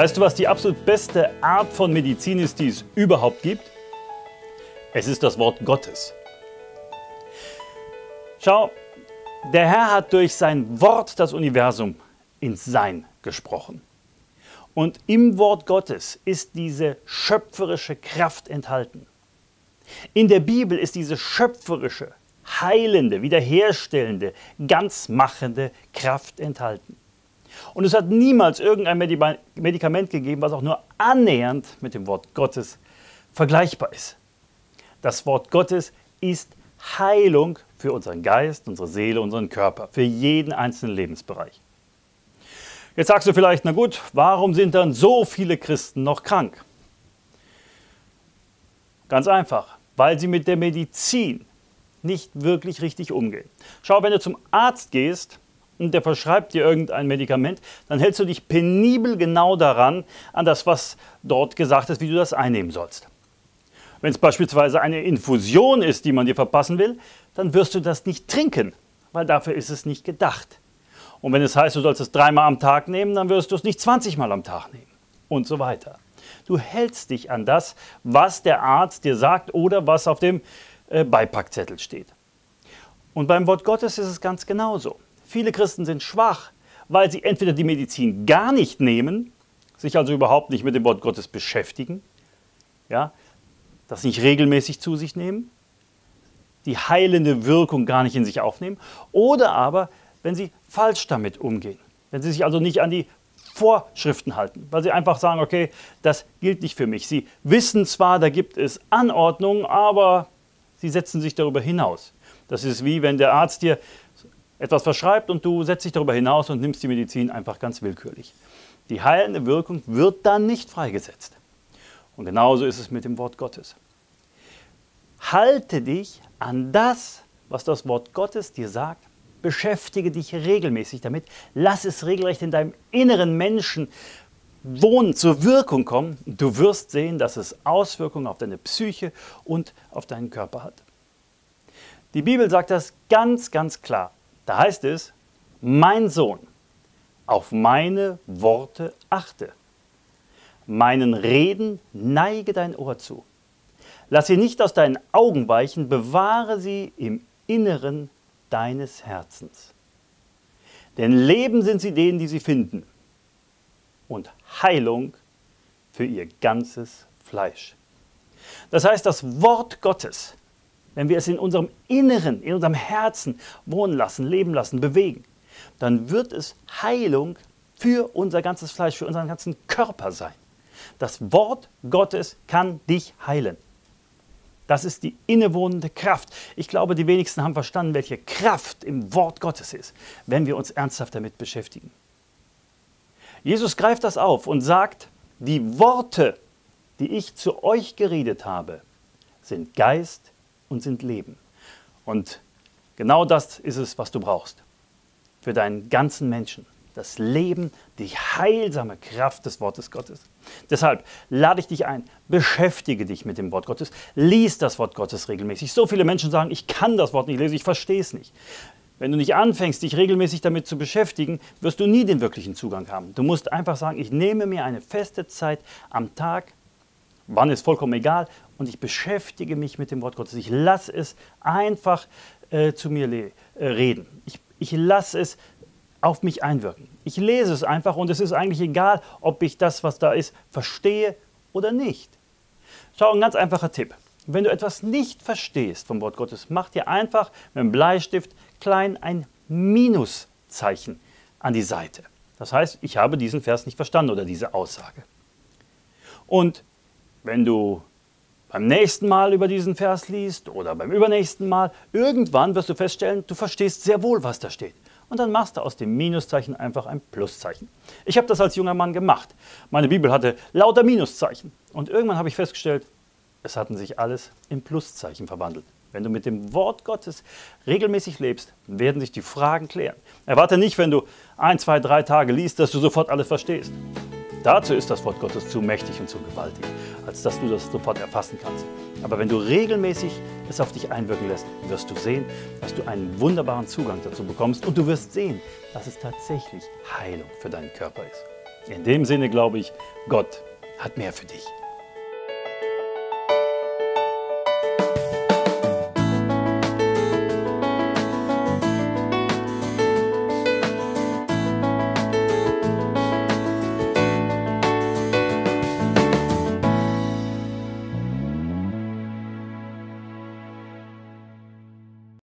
Weißt du, was die absolut beste Art von Medizin ist, die es überhaupt gibt? Es ist das Wort Gottes. Schau, der Herr hat durch sein Wort das Universum ins Sein gesprochen. Und im Wort Gottes ist diese schöpferische Kraft enthalten. In der Bibel ist diese schöpferische, heilende, wiederherstellende, ganzmachende Kraft enthalten. Und es hat niemals irgendein Medikament gegeben, was auch nur annähernd mit dem Wort Gottes vergleichbar ist. Das Wort Gottes ist Heilung für unseren Geist, unsere Seele, unseren Körper, für jeden einzelnen Lebensbereich. Jetzt sagst du vielleicht, na gut, warum sind dann so viele Christen noch krank? Ganz einfach, weil sie mit der Medizin nicht wirklich richtig umgehen. Schau, wenn du zum Arzt gehst und der verschreibt dir irgendein Medikament, dann hältst du dich penibel genau daran, an das, was dort gesagt ist, wie du das einnehmen sollst. Wenn es beispielsweise eine Infusion ist, die man dir verpassen will, dann wirst du das nicht trinken, weil dafür ist es nicht gedacht. Und wenn es heißt, du sollst es 3-mal am Tag nehmen, dann wirst du es nicht 20-mal am Tag nehmen und so weiter. Du hältst dich an das, was der Arzt dir sagt oder was auf dem Beipackzettel steht. Und beim Wort Gottes ist es ganz genauso. Viele Christen sind schwach, weil sie entweder die Medizin gar nicht nehmen, sich also überhaupt nicht mit dem Wort Gottes beschäftigen, ja, das nicht regelmäßig zu sich nehmen, die heilende Wirkung gar nicht in sich aufnehmen, oder aber wenn sie falsch damit umgehen, wenn sie sich also nicht an die Vorschriften halten, weil sie einfach sagen, okay, das gilt nicht für mich. Sie wissen zwar, da gibt es Anordnungen, aber sie setzen sich darüber hinaus. Das ist wie, wenn der Arzt dir etwas verschreibt und du setzt dich darüber hinaus und nimmst die Medizin einfach ganz willkürlich. Die heilende Wirkung wird dann nicht freigesetzt. Und genauso ist es mit dem Wort Gottes. Halte dich an das, was das Wort Gottes dir sagt. Beschäftige dich regelmäßig damit. Lass es regelrecht in deinem inneren Menschen wohnen, zur Wirkung kommen. Du wirst sehen, dass es Auswirkungen auf deine Psyche und auf deinen Körper hat. Die Bibel sagt das ganz, ganz klar. Da heißt es, mein Sohn, auf meine Worte achte. Meinen Reden neige dein Ohr zu. Lass sie nicht aus deinen Augen weichen, bewahre sie im Inneren deines Herzens. Denn Leben sind sie denen, die sie finden, und Heilung für ihr ganzes Fleisch. Das heißt, das Wort Gottes, wenn wir es in unserem Inneren, in unserem Herzen wohnen lassen, leben lassen, bewegen, dann wird es Heilung für unser ganzes Fleisch, für unseren ganzen Körper sein. Das Wort Gottes kann dich heilen. Das ist die innewohnende Kraft. Ich glaube, die wenigsten haben verstanden, welche Kraft im Wort Gottes ist, wenn wir uns ernsthaft damit beschäftigen. Jesus greift das auf und sagt, die Worte, die ich zu euch geredet habe, sind Geist und sind Leben. Und genau das ist es, was du brauchst für deinen ganzen Menschen. Das Leben, die heilsame Kraft des Wortes Gottes. Deshalb lade ich dich ein, beschäftige dich mit dem Wort Gottes, lies das Wort Gottes regelmäßig. So viele Menschen sagen, ich kann das Wort nicht lesen, ich verstehe es nicht. Wenn du nicht anfängst, dich regelmäßig damit zu beschäftigen, wirst du nie den wirklichen Zugang haben. Du musst einfach sagen, ich nehme mir eine feste Zeit am Tag, wann ist vollkommen egal, und ich beschäftige mich mit dem Wort Gottes. Ich lasse es einfach zu mir reden. Ich lasse es auf mich einwirken. Ich lese es einfach und es ist eigentlich egal, ob ich das, was da ist, verstehe oder nicht. Schau, ein ganz einfacher Tipp. Wenn du etwas nicht verstehst vom Wort Gottes, mach dir einfach mit dem Bleistift klein ein Minuszeichen an die Seite. Das heißt, ich habe diesen Vers nicht verstanden oder diese Aussage. Und wenn du beim nächsten Mal über diesen Vers liest oder beim übernächsten Mal, irgendwann wirst du feststellen, du verstehst sehr wohl, was da steht. Und dann machst du aus dem Minuszeichen einfach ein Pluszeichen. Ich habe das als junger Mann gemacht. Meine Bibel hatte lauter Minuszeichen. Und irgendwann habe ich festgestellt, es hatten sich alles in Pluszeichen verwandelt. Wenn du mit dem Wort Gottes regelmäßig lebst, werden sich die Fragen klären. Erwarte nicht, wenn du 1, 2, 3 Tage liest, dass du sofort alles verstehst. Dazu ist das Wort Gottes zu mächtig und zu gewaltig, als dass du das sofort erfassen kannst. Aber wenn du regelmäßig es auf dich einwirken lässt, wirst du sehen, dass du einen wunderbaren Zugang dazu bekommst und du wirst sehen, dass es tatsächlich Heilung für deinen Körper ist. In dem Sinne glaube ich, Gott hat mehr für dich.